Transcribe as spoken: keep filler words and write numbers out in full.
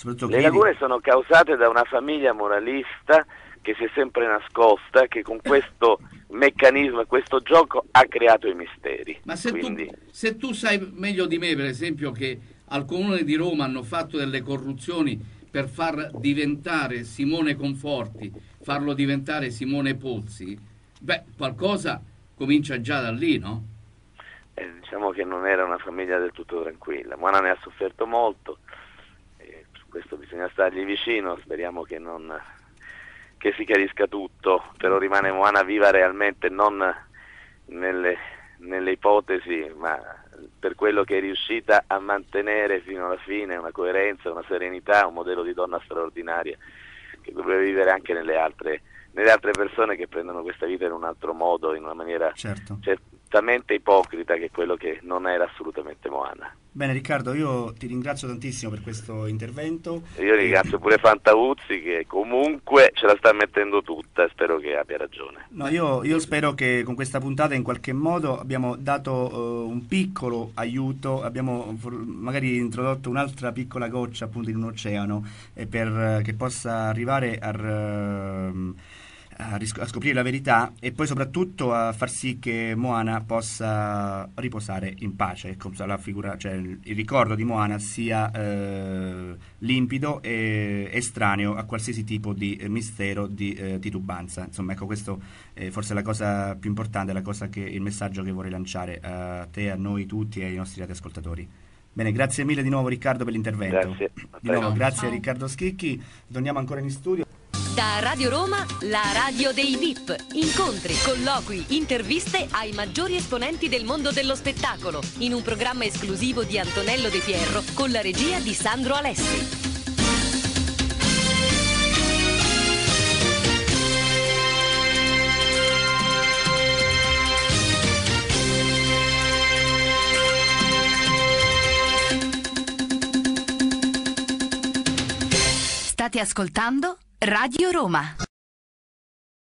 Soprattutto le lagune sono causate da una famiglia moralista che si è sempre nascosta, che con questo meccanismo e questo gioco ha creato i misteri. Ma se, Quindi... tu, se tu sai meglio di me, per esempio, che al Comune di Roma hanno fatto delle corruzioni per far diventare Simone Conforti, farlo diventare Simone Pozzi, beh, qualcosa comincia già da lì, no? Eh, diciamo che non era una famiglia del tutto tranquilla. Moana ne ha sofferto molto, eh, su questo bisogna stargli vicino, speriamo che non... che si chiarisca tutto, però rimane Moana viva realmente, non nelle, nelle ipotesi, ma per quello che è riuscita a mantenere fino alla fine, una coerenza, una serenità, un modello di donna straordinaria che dovrebbe vivere anche nelle altre, nelle altre persone che prendono questa vita in un altro modo, in una maniera certo. certamente ipocrita, che è quello che non era assolutamente Moana. Bene Riccardo, io ti ringrazio tantissimo per questo intervento. Io ringrazio pure Fantauzzi, che comunque ce la sta mettendo tutta, e spero che abbia ragione. No, io, io spero che con questa puntata in qualche modo abbiamo dato uh, un piccolo aiuto, abbiamo magari introdotto un'altra piccola goccia appunto in un oceano, e per, uh, che possa arrivare a... Uh, a scoprire la verità, e poi soprattutto a far sì che Moana possa riposare in pace, la figura, cioè il ricordo di Moana sia eh, limpido e estraneo a qualsiasi tipo di mistero, di eh, titubanza. Insomma, ecco, questo è forse la cosa più importante, la cosa che, il messaggio che vorrei lanciare a te, a noi tutti e ai nostri radioascoltatori. Bene, grazie mille di nuovo Riccardo per l'intervento. Grazie. Di nuovo, grazie a Riccardo Schicchi. Torniamo ancora in studio. Da Radio Roma, la radio dei V I P. Incontri, colloqui, interviste ai maggiori esponenti del mondo dello spettacolo, in un programma esclusivo di Antonello De Pierro, con la regia di Sandro Alessi. State ascoltando Radio Roma.